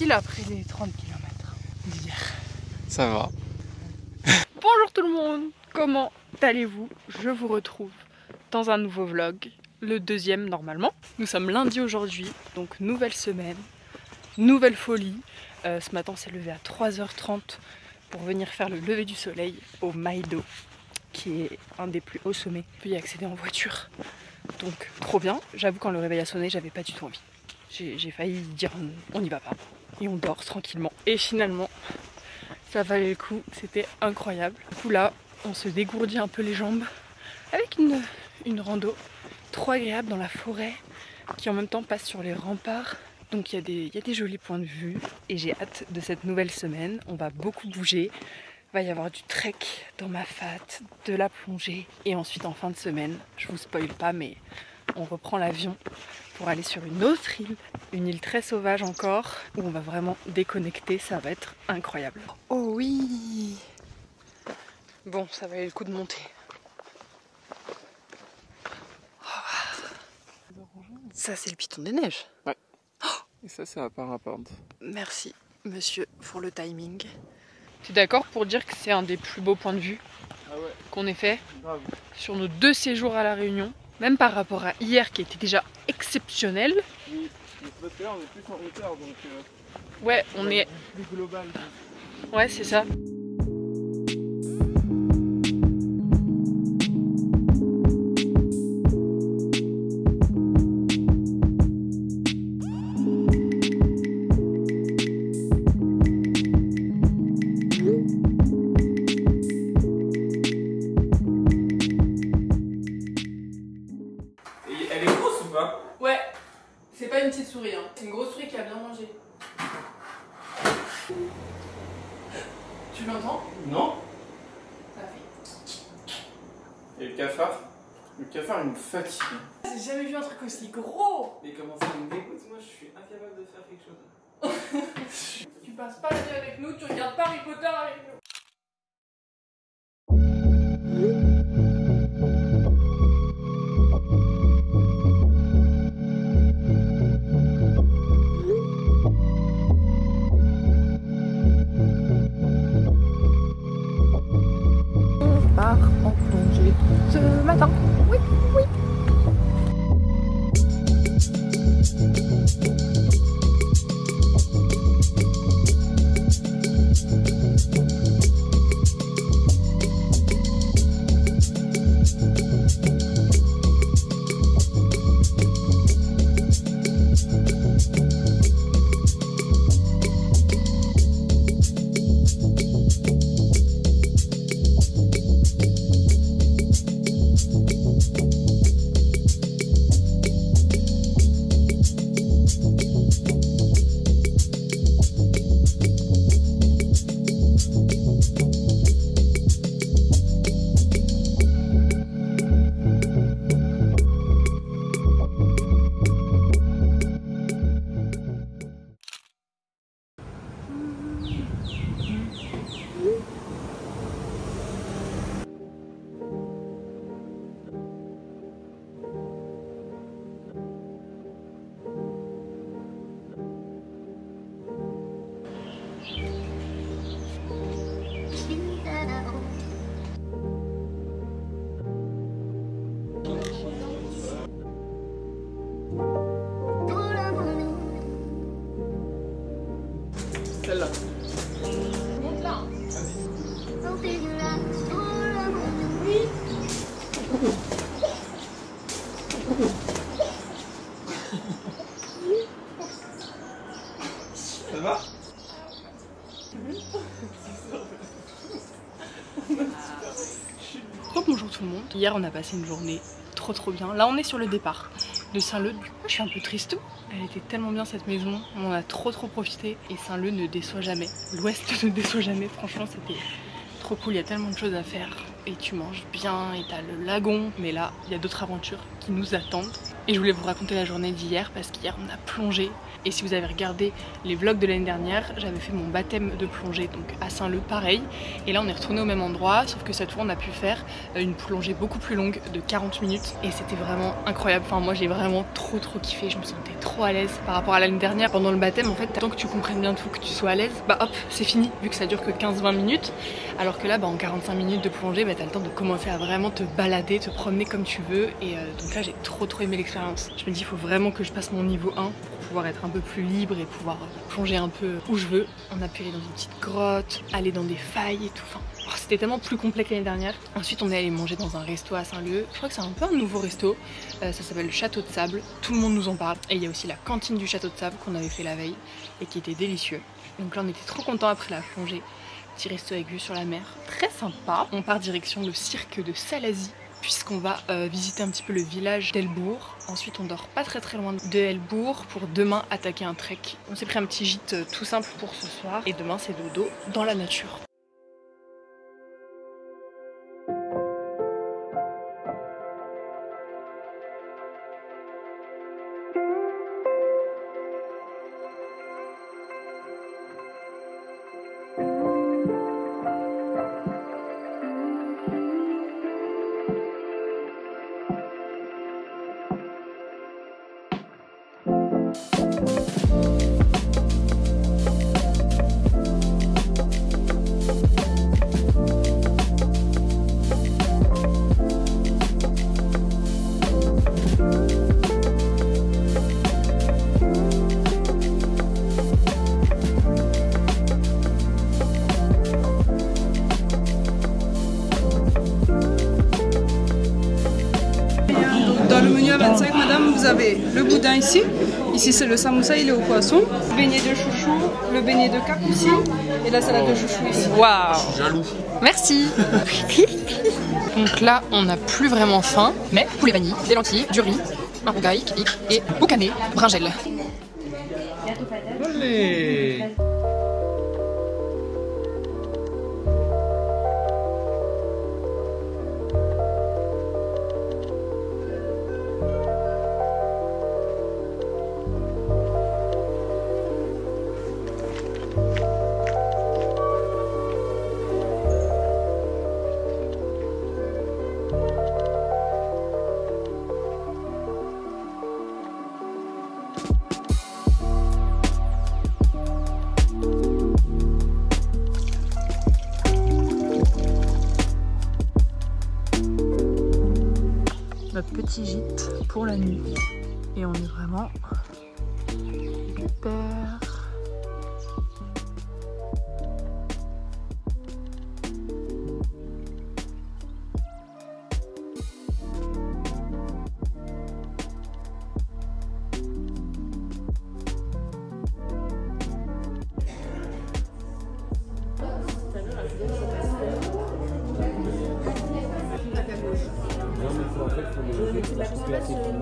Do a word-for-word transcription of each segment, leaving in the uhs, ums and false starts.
facile après les trente kilomètres d'hier. Ça va. Bonjour tout le monde, comment allez-vous? Je vous retrouve dans un nouveau vlog, le deuxième normalement. Nous sommes lundi aujourd'hui, donc nouvelle semaine, nouvelle folie. Euh, ce matin on s'est levé à trois heures trente pour venir faire le lever du soleil au Maïdo, qui est un des plus hauts sommets. On peut y accéder en voiture, donc trop bien. J'avoue, quand le réveil a sonné, j'avais pas du tout envie. J'ai failli dire on n'y va pas et on dort tranquillement. Et finalement, ça valait le coup, c'était incroyable. Du coup là, on se dégourdit un peu les jambes avec une, une rando trop agréable dans la forêt qui en même temps passe sur les remparts. Donc il y, y a des jolis points de vue et j'ai hâte de cette nouvelle semaine. On va beaucoup bouger. Il va y avoir du trek dans Mafate, de la plongée et ensuite en fin de semaine, je vous spoil pas mais on reprend l'avion pour aller sur une autre île, une île très sauvage encore, où on va vraiment déconnecter, ça va être incroyable. Oh oui! Bon, ça valait le coup de monter. Oh. Ça, c'est le Piton des Neiges. Ouais. Oh. Et ça, c'est à parapente. Merci, monsieur, pour le timing. Tu es d'accord pour dire que c'est un des plus beaux points de vue ah ouais. qu'on ait fait Bravo. Sur nos deux séjours à La Réunion? Même par rapport à hier qui était déjà exceptionnel. Oui, parce que là on est plus en hauteur donc. Euh, ouais, on est. Plus global. Ouais, c'est ça. J'ai jamais vu un truc aussi gros. Mais comment ça me dégoûte, moi je suis incapable de faire quelque chose. Tu passes pas la vie avec nous, tu regardes pas Harry Potter avec nous. On part en plongée ce matin. Oui, oui. Hier on a passé une journée trop trop bien. Là on est sur le départ de Saint-Leu. Du coup je suis un peu triste. Elle était tellement bien cette maison, on en a trop trop profité. Et Saint-Leu ne déçoit jamais, l'Ouest ne déçoit jamais. Franchement c'était trop cool, il y a tellement de choses à faire. Et tu manges bien et t'as le lagon. Mais là il y a d'autres aventures qui nous attendent. Et je voulais vous raconter la journée d'hier parce qu'hier on a plongé. Et si vous avez regardé les vlogs de l'année dernière, j'avais fait mon baptême de plongée donc à Saint-Leu, pareil. Et là on est retourné au même endroit, sauf que cette fois on a pu faire une plongée beaucoup plus longue de quarante minutes. Et c'était vraiment incroyable, enfin moi j'ai vraiment trop trop kiffé, je me sentais trop à l'aise par rapport à l'année dernière. Pendant le baptême en fait, tant que tu comprennes bien tout, que tu sois à l'aise, bah hop c'est fini, vu que ça dure que quinze vingt minutes. Alors que là bah, en quarante-cinq minutes de plongée, bah, t'as le temps de commencer à vraiment te balader, te promener comme tu veux. Et euh, donc là j'ai trop trop aimé l'expérience. Je me dis il faut vraiment que je passe mon niveau un pour pouvoir être un peu plus libre et pouvoir plonger un peu où je veux. On a pu aller dans une petite grotte, aller dans des failles et tout. Enfin, c'était tellement plus complet que l'année dernière. Ensuite on est allé manger dans un resto à Saint-Leu. Je crois que c'est un peu un nouveau resto. Euh, ça s'appelle le Château de Sable. Tout le monde nous en parle. Et il y a aussi la cantine du Château de Sable qu'on avait fait la veille et qui était délicieux. Donc là on était trop contents après la plongée. Petit resto avec vue sur la mer. Très sympa. On part direction le cirque de Salazie, puisqu'on va euh, visiter un petit peu le village d'Hell-Bourg. Ensuite on dort pas très très loin de Hell-Bourg pour demain attaquer un trek. On s'est pris un petit gîte euh, tout simple pour ce soir et demain c'est dodo dans la nature. Vous avez le boudin ici, ici c'est le samoussa, il est au poisson, le beignet de chouchou, le beignet de cac ici, et la salade de chouchou ici. Waouh, je suis jaloux. Merci. Donc là on n'a plus vraiment faim, mais poulet vanille, des lentilles, du riz, un rougail et boucané, bringel. Allez. Petit gîte pour la nuit et on est vraiment super.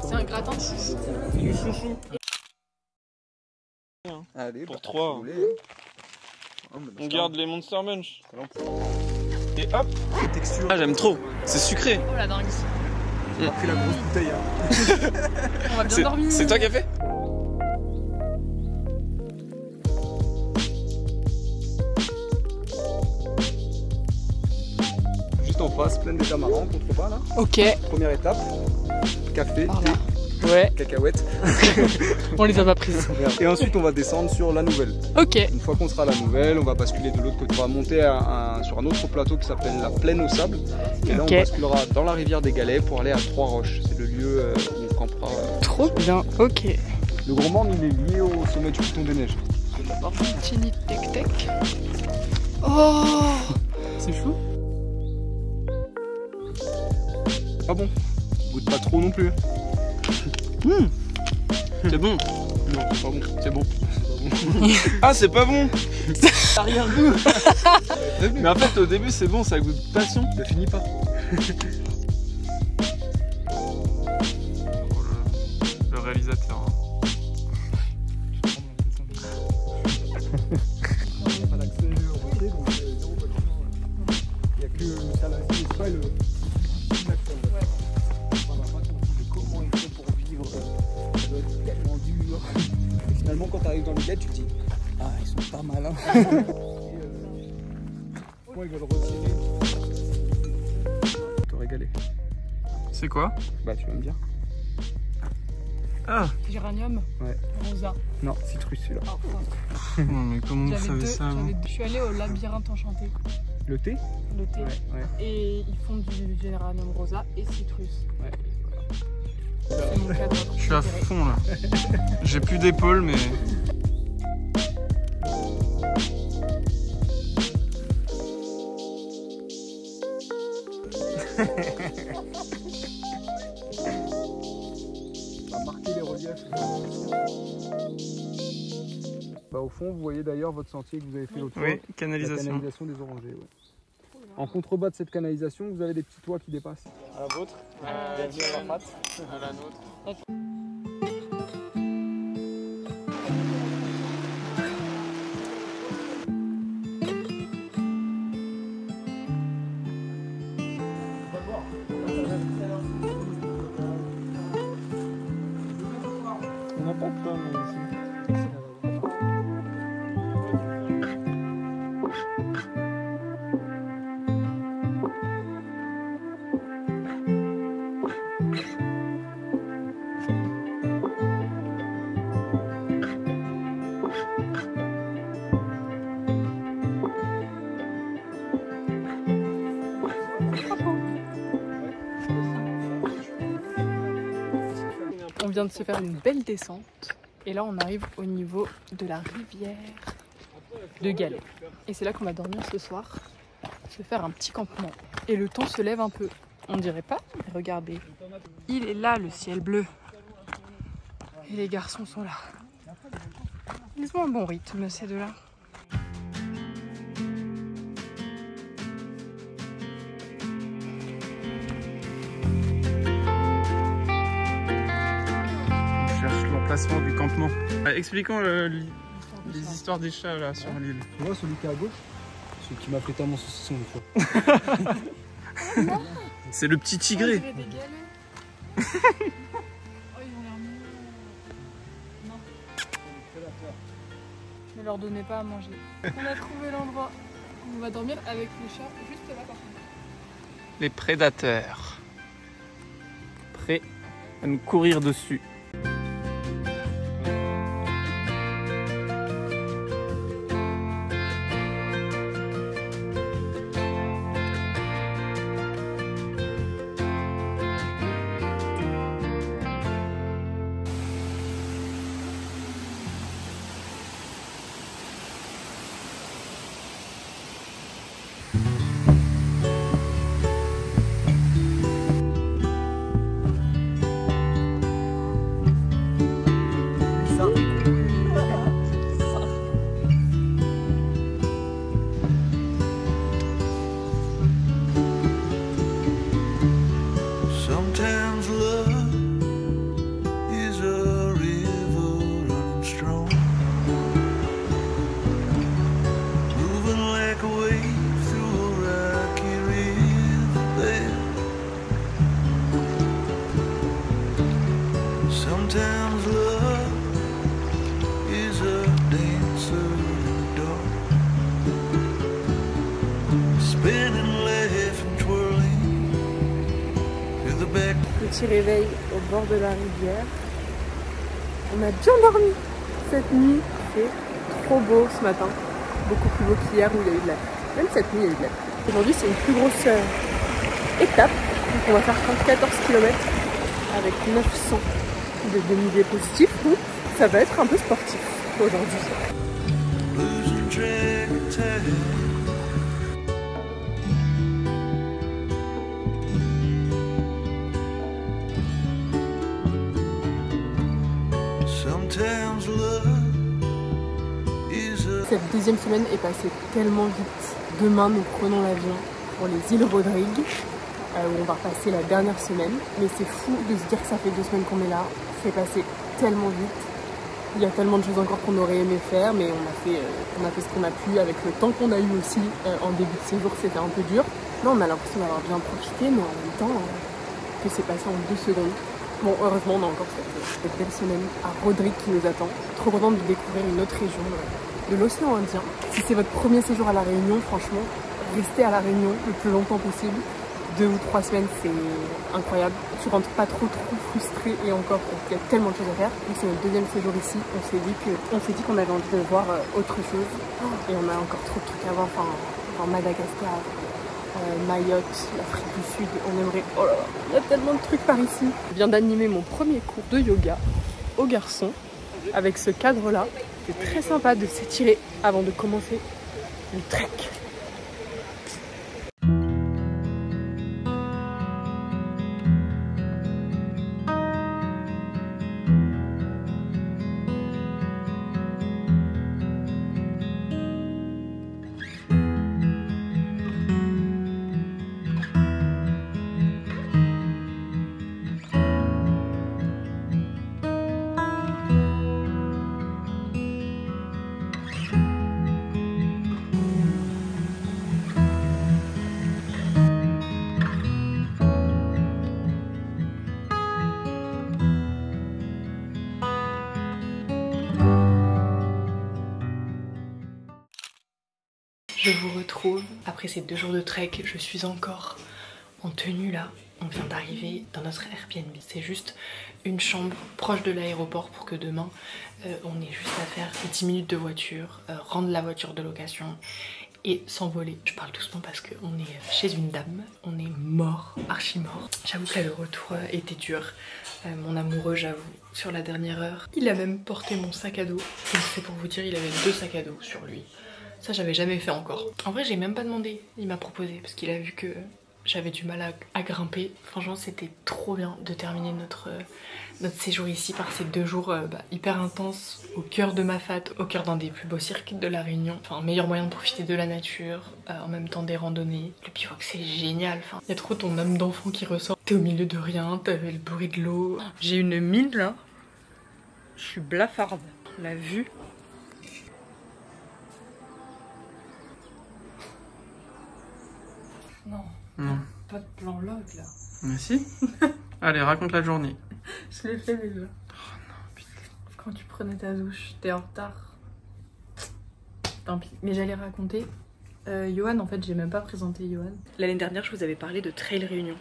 C'est un gratin de chouchou. Du chouchou. Allez, pour bah, trois. Oh, on garde les Monster Munch. Et hop. Texture. Ah, j'aime trop. C'est sucré. Oh la dingue. On a pris la grosse bouteille. Hein. On va bien dormir. C'est toi qui as fait ? Juste en face, pleine de tamarins en contrebas là. Ok. Première étape. Café, oh thé, ouais. Cacahuètes. On les a pas prises. Et ensuite on va descendre sur la Nouvelle. Ok. Une fois qu'on sera à la Nouvelle, on va basculer de l'autre côté. On va monter à un, sur un autre plateau qui s'appelle la Plaine au Sable. Et là okay. On basculera dans la rivière des Galets pour aller à Trois Roches. C'est le lieu où on campera. Trop bien, ok. Le Gros morne il est lié au sommet du Piton des Neiges. Tec tec. Oh, c'est fou. Ah bon. Pas trop non plus. Mmh. C'est bon. Non, c'est pas bon. C'est bon. Bon. Ah, c'est pas bon. T'as rien vu. Mais en fait, au début, c'est bon, ça goûte passion. Ça finit pas. Le réalisateur. vois. Et finalement, quand tu arrives dans le village, tu te dis « Ah, ils sont pas malins hein. !» euh... ouais, ils veulent retirer. T'as régalé. C'est quoi? Bah, tu vas me dire. Ah, géranium. Ouais. Rosa. Non, citrus celui-là. Oh, enfin. Non mais comment vous savez ça avant? Je suis allée au labyrinthe enchanté. Le thé? Le thé. Ouais, ouais. Et ils font du géranium rosa et citrus. Ouais. C'est mon cadre. Je suis à fond là. J'ai plus d'épaule mais... Bah, au fond, vous voyez d'ailleurs votre sentier que vous avez fait l'autre fois. Oui, canalisation. La canalisation des orangers. Ouais. En contrebas de cette canalisation, vous avez des petits toits qui dépassent. À la vôtre, euh, bienvenue à la Mafate. À la nôtre. On vient de se faire une belle descente et là on arrive au niveau de la rivière de Galets et c'est là qu'on va dormir ce soir, se faire un petit campement. Et le temps se lève un peu, on dirait pas, mais regardez, il est là le ciel bleu et les garçons sont là. Ils ont un bon rythme ces deux là. L'emplacement du campement. Expliquons le, le, les histoires des chats là sur l'île. Tu vois celui qui est à gauche, celui qui m'a fait tellement saucisson une fois. C'est le petit tigré. Oh, ils ont l'air mignons. Non. Ne leur donnez pas à manger. On a trouvé l'endroit où on va dormir avec les chats juste là par contre. Les prédateurs. Prêts à nous courir dessus. Petit réveil au bord de la rivière. On a bien dormi cette nuit. C'est trop beau ce matin. Beaucoup plus beau qu'hier où il y a eu de la pluie. Même cette nuit il y a eu de la pluie. Aujourd'hui c'est une plus grosse euh, étape. Donc on va faire quatorze kilomètres avec neuf cents de dénivelé positif. Donc ça va être un peu sportif aujourd'hui. Cette deuxième semaine est passée tellement vite. Demain, nous prenons l'avion pour les îles Rodrigues, euh, où on va passer la dernière semaine. Mais c'est fou de se dire que ça fait deux semaines qu'on est là. C'est passé tellement vite. Il y a tellement de choses encore qu'on aurait aimé faire, mais on a fait, euh, on a fait ce qu'on a pu avec le temps qu'on a eu aussi. Euh, en début de séjour, c'était un peu dur. Là, on a l'impression d'avoir bien profité, mais en même temps, euh, que c'est passé en deux secondes. Bon, heureusement, on a encore cette, cette belle semaine à Rodrigues qui nous attend. Trop contente de découvrir une autre région de l'océan Indien. Si c'est votre premier séjour à La Réunion, franchement, restez à La Réunion le plus longtemps possible. Deux ou trois semaines, c'est incroyable. Tu rentres pas trop, trop frustré et encore, il y a tellement de choses à faire. C'est notre deuxième séjour ici. On s'est dit qu'on s'est dit qu'on avait envie de voir autre chose. Et on a encore trop de trucs à voir. Enfin, enfin Madagascar, euh, Mayotte, l'Afrique du Sud. On aimerait... Oh là là, il y a tellement de trucs par ici. Je viens d'animer mon premier cours de yoga aux garçons avec ce cadre-là. C'est très sympa de s'étirer avant de commencer le trek. Je vous retrouve après ces deux jours de trek. Je suis encore en tenue là. On vient d'arriver dans notre Airbnb. C'est juste une chambre proche de l'aéroport pour que demain euh, on ait juste à faire dix minutes de voiture, euh, rendre la voiture de location et s'envoler. Je parle doucement parce qu'on est chez une dame. On est mort, archi mort. J'avoue que là, le retour était dur. Euh, mon amoureux, j'avoue, sur la dernière heure, il a même porté mon sac à dos. C'est pour vous dire, il avait deux sacs à dos sur lui. Ça, j'avais jamais fait encore. En vrai, j'ai même pas demandé. Il m'a proposé parce qu'il a vu que j'avais du mal à, à grimper. Franchement, c'était trop bien de terminer notre, euh, notre séjour ici par ces deux jours euh, bah, hyper intenses au cœur de Mafate, au cœur d'un des plus beaux cirques de La Réunion. Enfin, meilleur moyen de profiter de la nature, euh, en même temps des randonnées. Le bivouac, c'est génial. Enfin, il y a trop ton âme d'enfant qui ressort. T'es au milieu de rien, t'avais le bruit de l'eau. J'ai une mine là. Je suis blafarde. La vue. Non, non. Pas de plan log là. Mais si. Allez, raconte la journée. Je l'ai fait déjà. Oh non, putain. Quand tu prenais ta douche, t'es en retard. Tant pis. Mais j'allais raconter. Euh, Johan, en fait, j'ai même pas présenté Johan. L'année dernière, je vous avais parlé de Trail Réunion.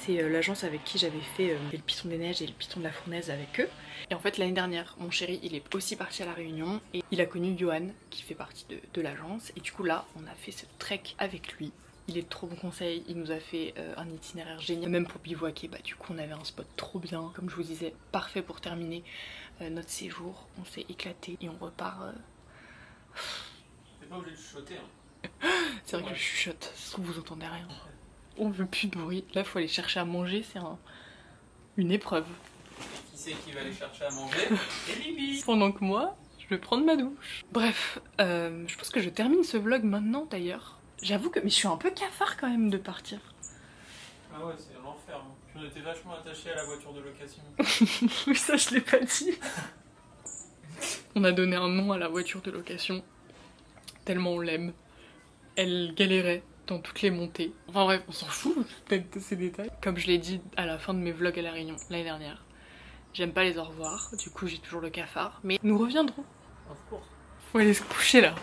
C'est euh, l'agence avec qui j'avais fait euh, le Piton des Neiges et le Piton de la Fournaise avec eux. Et en fait, l'année dernière, mon chéri, il est aussi parti à La Réunion et il a connu Johan qui fait partie de, de l'agence. Et du coup, là, on a fait ce trek avec lui. Il est de trop bons conseils, il nous a fait euh, un itinéraire génial. Même pour bivouaquer, bah du coup on avait un spot trop bien. Comme je vous disais, parfait pour terminer euh, notre séjour. On s'est éclaté et on repart... Euh... T'es pas obligé de chuchoter hein. C'est vrai ouais. Que je chuchote, si vous entendez rien. On veut plus de bruit, là faut aller chercher à manger, c'est un... une épreuve. Et qui c'est qui va aller chercher à manger? C'est Bibi. Pendant que moi, je vais prendre ma douche. Bref, euh, je pense que je termine ce vlog maintenant d'ailleurs. J'avoue que mais je suis un peu cafard quand même de partir. Ah ouais, c'est l'enfer. On était vachement attachés à la voiture de location. Oui, ça je l'ai pas dit. On a donné un nom à la voiture de location. Tellement on l'aime. Elle galérait dans toutes les montées. Enfin bref, on s'en fout peut-être de ces détails. Comme je l'ai dit à la fin de mes vlogs à La Réunion l'année dernière, j'aime pas les au revoir. Du coup, j'ai toujours le cafard. Mais nous reviendrons. Of course. Faut aller se coucher là.